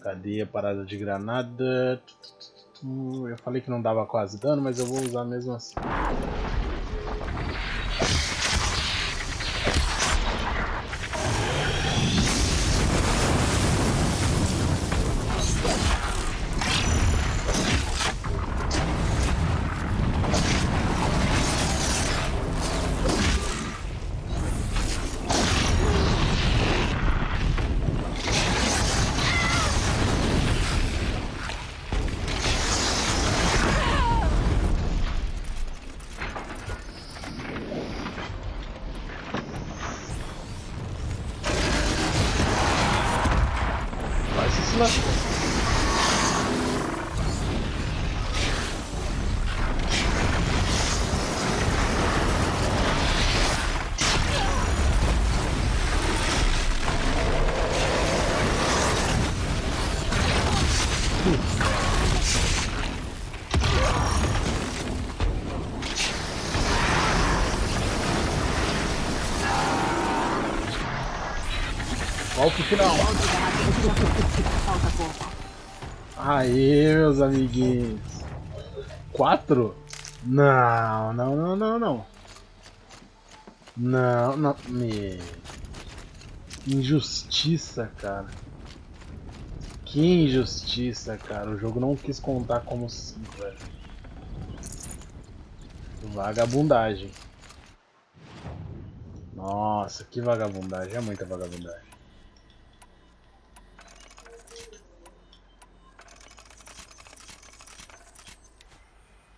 Cadê a parada de granada? Eu falei que não dava quase dano, mas eu vou usar mesmo assim. Olha o final. Aê, meus amiguinhos. 4? Não, não, não, não, não. Não, não. Me... Injustiça, cara. Que injustiça, cara. O jogo não quis contar como 5, velho. Vagabundagem. Nossa, que vagabundagem. É muita vagabundagem.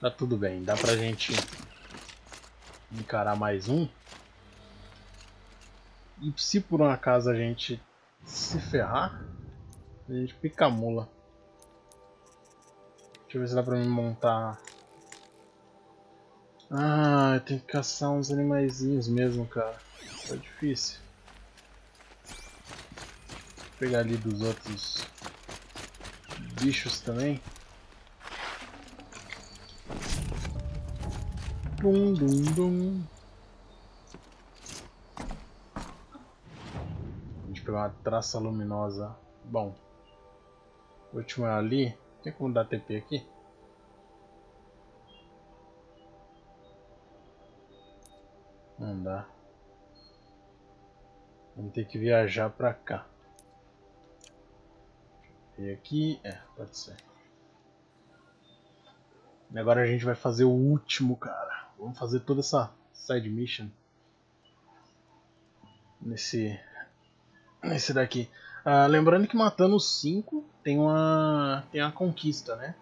Tá tudo bem. Dá pra gente encarar mais um. E se por um acaso a gente se ferrar, a gente pica a mula. Deixa eu ver se dá pra mim montar... Ah, eu tenho que caçar uns animaizinhos mesmo, cara. Tá difícil. Vou pegar ali dos outros bichos também. Dum, dum, dum. A gente pegou uma traça luminosa. Bom, o último é ali. Tem como dar TP aqui? Não dá. Vamos ter que viajar pra cá. E aqui... É, pode ser. E agora a gente vai fazer o último, cara. Vamos fazer toda essa side mission nesse daqui. Ah, lembrando que matando os 5 tem uma conquista, né?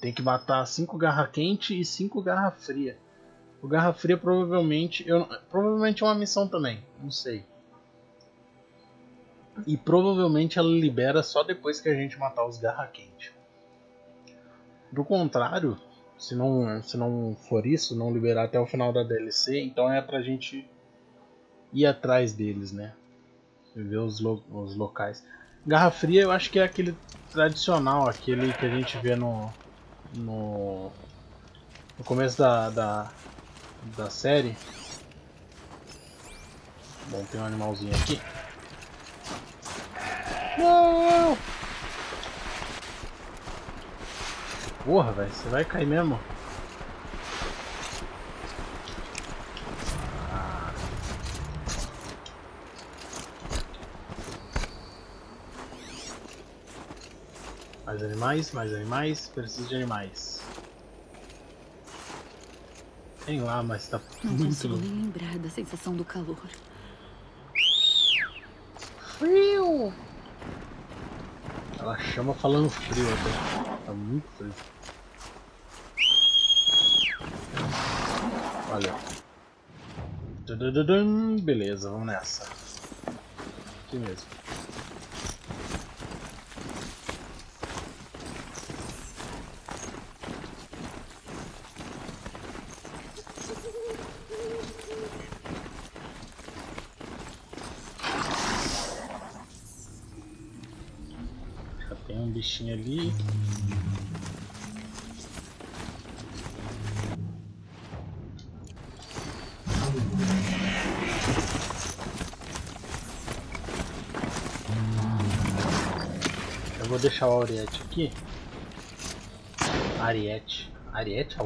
Tem que matar 5 garra quente e 5 garra fria. O garra fria provavelmente é uma missão também, não sei. E provavelmente ela libera só depois que a gente matar os garra quente. Do contrário, se não for isso, não liberar até o final da DLC, então é pra gente ir atrás deles, né? Ver os locais. Garra fria eu acho que é aquele tradicional, aquele que a gente vê no começo da série. Bom, tem um animalzinho aqui. Não! Porra, velho, você vai cair mesmo? Ah. Mais animais, preciso de animais. Tem lá, mas tá muito... Não consigo nem lembrar da sensação do calor. Frio! Ela chama falando frio até. Tá muito frio. Olha. Beleza, vamos nessa. Aqui mesmo. Já tem um bichinho ali. Vou deixar o Ariete aqui. Ariete.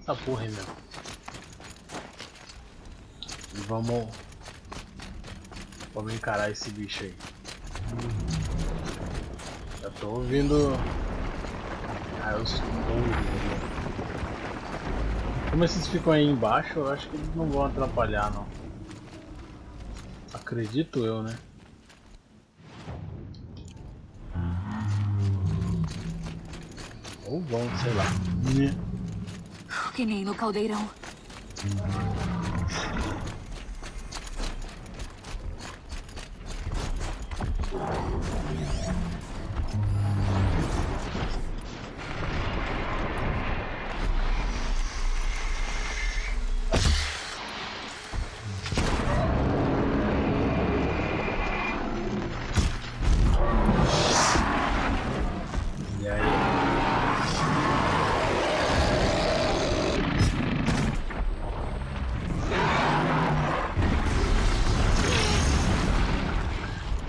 Essa porra, meu. E vamos encarar esse bicho aí. Já tô ouvindo. Ah, eu estou ouvindo. Como esses ficam aí embaixo, eu acho que eles não vão atrapalhar, não. Acredito eu, né? Ou vão, sei lá. Que nem no caldeirão.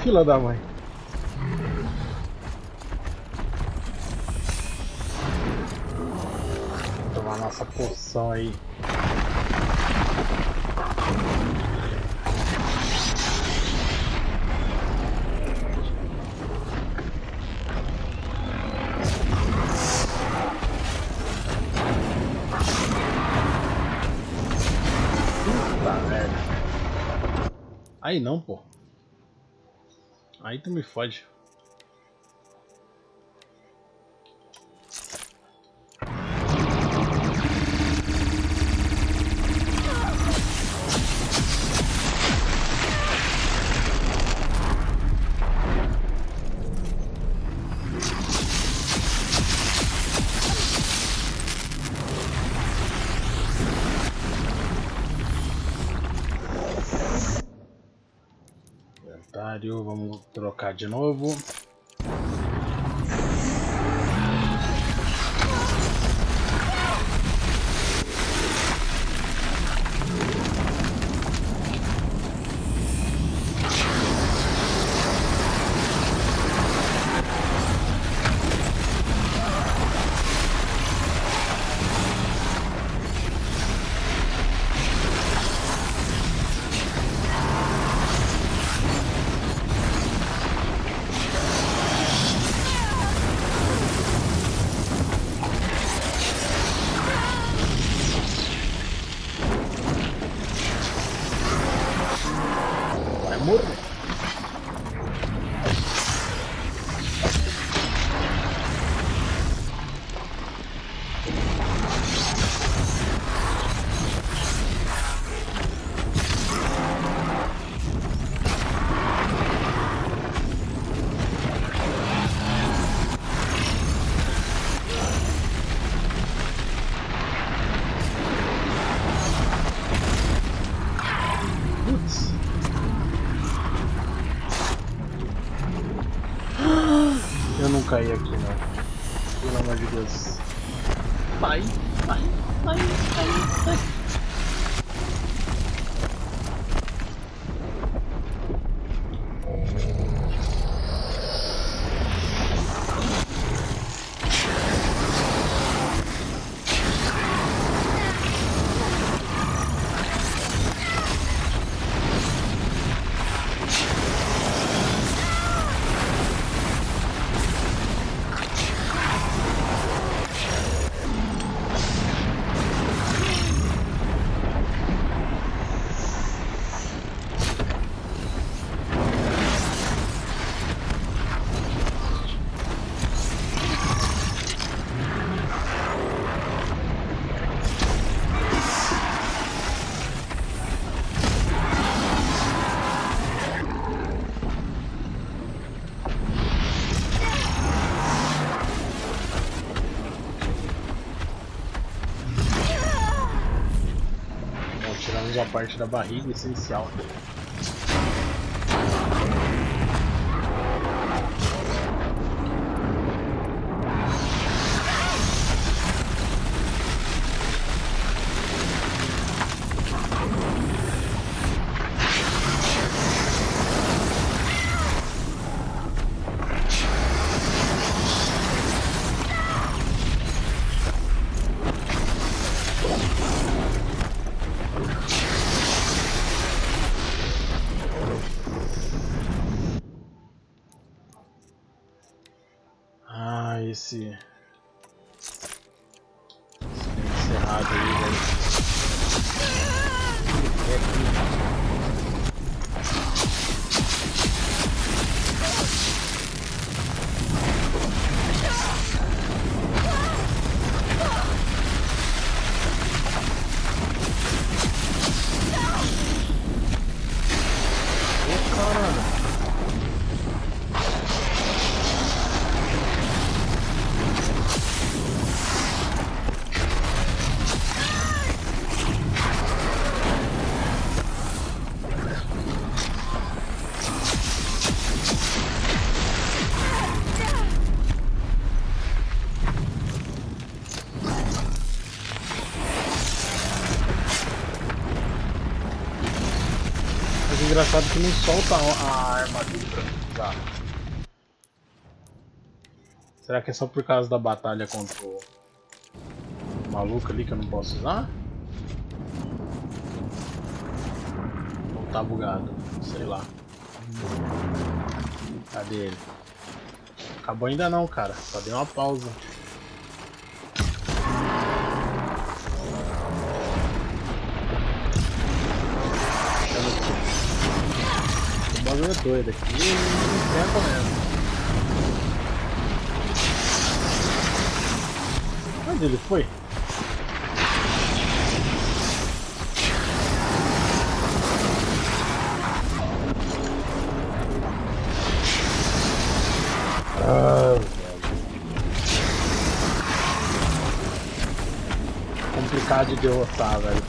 Fila da mãe. Vou tomar nossa poção aí. Aí não, pô. Aí tu me fode. Vamos trocar de novo. Cair aqui, né? Pelo amor de Deus. Vai, vai, vai, vai, vai. A parte da barriga essencial. engraçado que não solta a armadura. Tá. Será que é só por causa da batalha contra o maluco ali que eu não posso usar? Ou tá bugado? Sei lá. Cadê ele? Acabou ainda não, cara. Só deu uma pausa. O bagulho é doido aqui. Não tem mesmo. Onde ele foi? Complicado de derrotar, velho.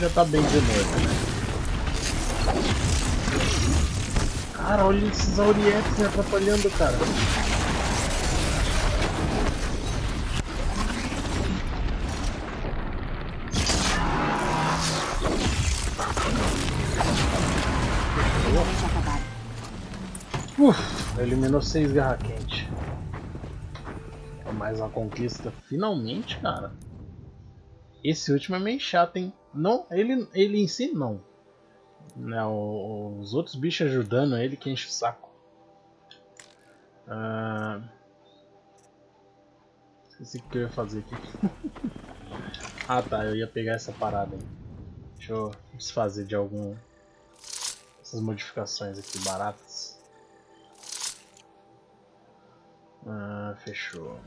Já tá bem de novo, né? Cara, olha esses Ouretes me atrapalhando, cara. Eliminou 6 garra quente. É mais uma conquista, finalmente, cara. Esse último é meio chato, hein? Não, ele em si não. Os outros bichos ajudando ele que enche o saco. Esqueci o que eu ia fazer aqui. Ah tá, eu ia pegar essa parada aí. Deixa eu desfazer de algum essas modificações aqui baratas. Fechou.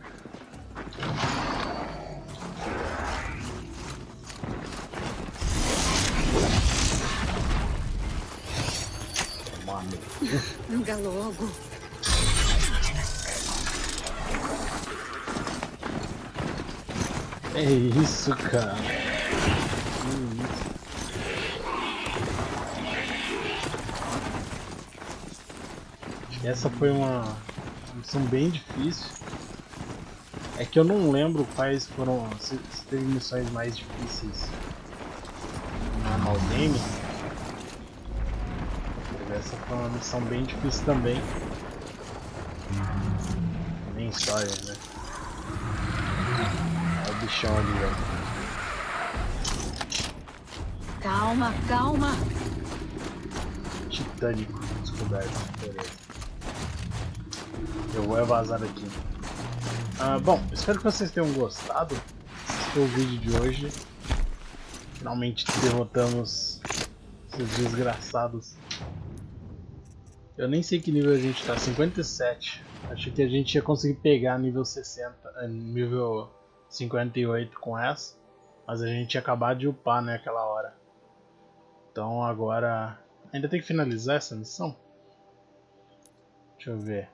Anda logo. É isso, cara. Essa foi uma missão bem difícil. É que eu não lembro quais foram. Se teve missões mais difíceis no game. Essa foi uma missão bem difícil também. Nem história, né? Olha o bichão ali, velho. Calma, calma! Titânico descoberto. Beleza. Eu vou vazar daqui. Bom, espero que vocês tenham gostado. Esse foi o vídeo de hoje. Finalmente derrotamos esses desgraçados. Eu nem sei que nível a gente tá, 57. Achei que a gente ia conseguir pegar nível 60, nível 58 com essa. Mas a gente ia acabar de upar, né, aquela hora. Então agora... ainda tem que finalizar essa missão? Deixa eu ver.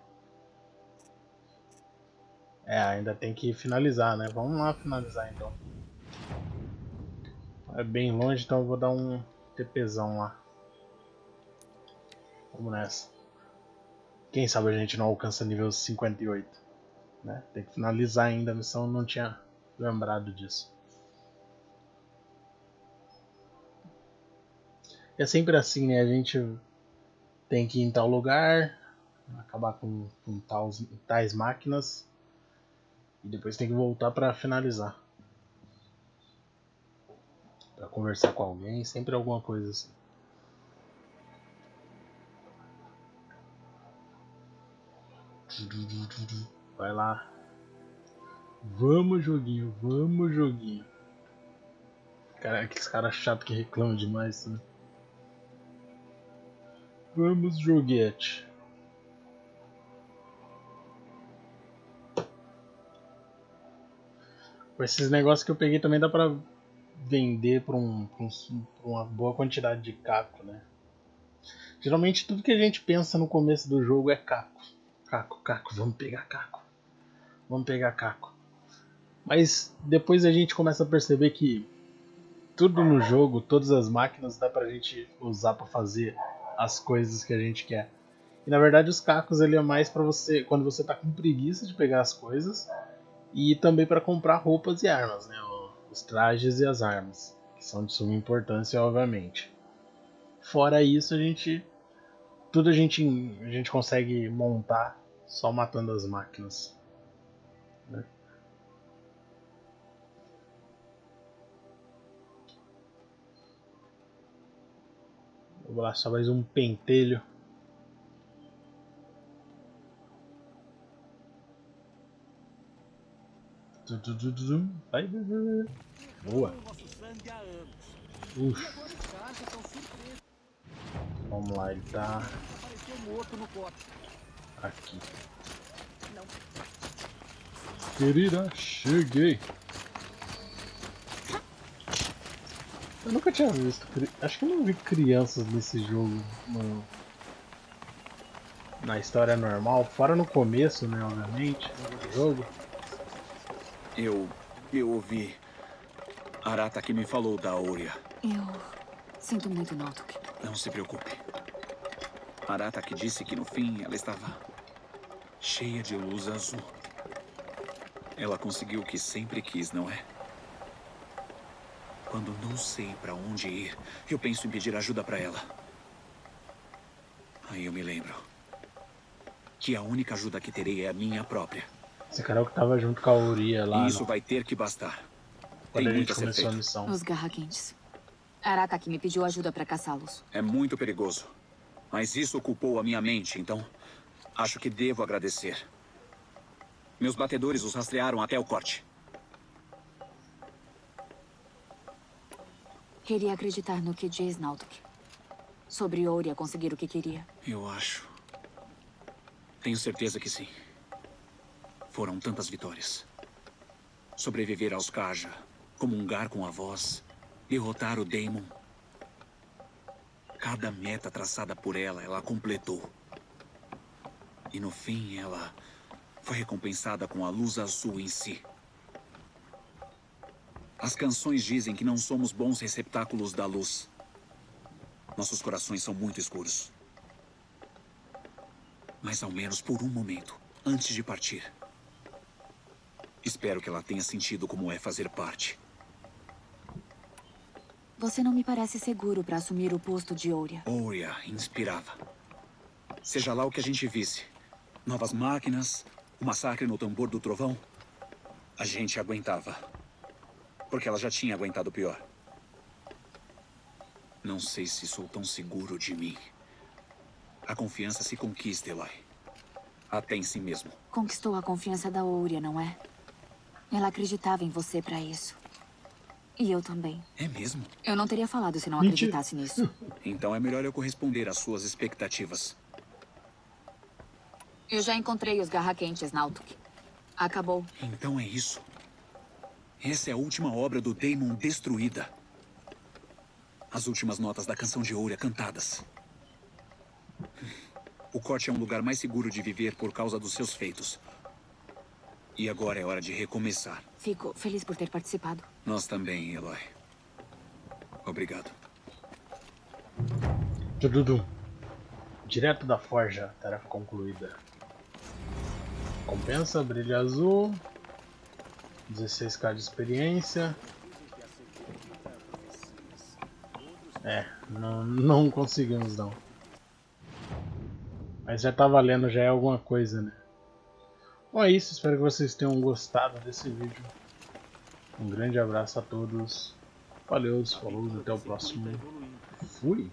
É, ainda tem que finalizar, né? Vamos lá finalizar então. É bem longe, então eu vou dar um TPzão lá. Vamos nessa. Quem sabe a gente não alcança nível 58, né? Tem que finalizar ainda a missão, eu não tinha lembrado disso. É sempre assim, né? A gente tem que ir em tal lugar, acabar com tais máquinas e depois tem que voltar para finalizar. Para conversar com alguém, sempre alguma coisa assim. Vai lá. Vamos, joguinho, vamos, joguinho. Cara, aqueles caras chatos que reclamam demais, né? Vamos, joguete. Com esses negócios que eu peguei também dá pra vender pra uma boa quantidade de caco, né? Geralmente tudo que a gente pensa no começo do jogo é caco. Caco, caco, vamos pegar caco. Vamos pegar caco. Mas depois a gente começa a perceber que tudo no jogo, todas as máquinas dá pra gente usar pra fazer as coisas que a gente quer. E na verdade os cacos ele é mais pra você, quando você tá com preguiça de pegar as coisas. E também para comprar roupas e armas, né? Os trajes e as armas, que são de suma importância, obviamente. Fora isso, a gente consegue montar só matando as máquinas, né? Vou lá, só mais um pentelho. Vai, vai, vai. Boa. Ux. Vamos lá, ele tá aqui. Querida, cheguei. Eu nunca tinha visto. Acho que eu não vi crianças nesse jogo, mano. Na história normal, fora no começo, né? Obviamente, do jogo. Eu ouvi. Arata que me falou da Ourea. Eu sinto muito, Nautok. Não se preocupe. Arata que disse que no fim ela estava cheia de luz azul. Ela conseguiu o que sempre quis, não é? Quando não sei pra onde ir, eu penso em pedir ajuda pra ela. Aí eu me lembro que a única ajuda que terei é a minha própria. Esse cara é o que tava junto com a Ourea lá. Isso vai ter que bastar. Quando a gente começou a missão. Os garra-quentes. Arata que me pediu ajuda pra caçá-los. É muito perigoso. Mas isso ocupou a minha mente, então acho que devo agradecer. Meus batedores os rastrearam até o corte. Queria acreditar no que diz Nautok. Sobre Ourea conseguir o que queria. Eu acho. Tenho certeza que sim. Foram tantas vitórias. Sobreviver aos Kaja, comungar com a voz, derrotar o Daemon. Cada meta traçada por ela, ela completou. E no fim, ela foi recompensada com a luz azul em si. As canções dizem que não somos bons receptáculos da luz. Nossos corações são muito escuros. Mas ao menos por um momento, antes de partir, espero que ela tenha sentido como é fazer parte. Você não me parece seguro para assumir o posto de Ourea. Ourea inspirava. Seja lá o que a gente visse. Novas máquinas, o massacre no tambor do trovão. A gente aguentava. Porque ela já tinha aguentado o pior. Não sei se sou tão seguro de mim. A confiança se conquista, Eloy. Até em si mesmo. Conquistou a confiança da Ourea, não é? Ela acreditava em você pra isso. E eu também. É mesmo? Eu não teria falado se não acreditasse nisso. Então é melhor eu corresponder às suas expectativas. Eu já encontrei os garra-quentes, Nautok. Acabou. Então é isso. Essa é a última obra do Daemon destruída. As últimas notas da canção de Ourea cantadas. O corte é um lugar mais seguro de viver por causa dos seus feitos. E agora é hora de recomeçar. Fico feliz por ter participado. Nós também, Eloy. Obrigado. Tududum. Direto da forja. Tarefa concluída. Compensa, brilho azul. 16k de experiência. É, não conseguimos não. Mas já tá valendo, já é alguma coisa, né? Bom, é isso, espero que vocês tenham gostado desse vídeo. Um grande abraço a todos. Valeu, falou, até o próximo. Fui!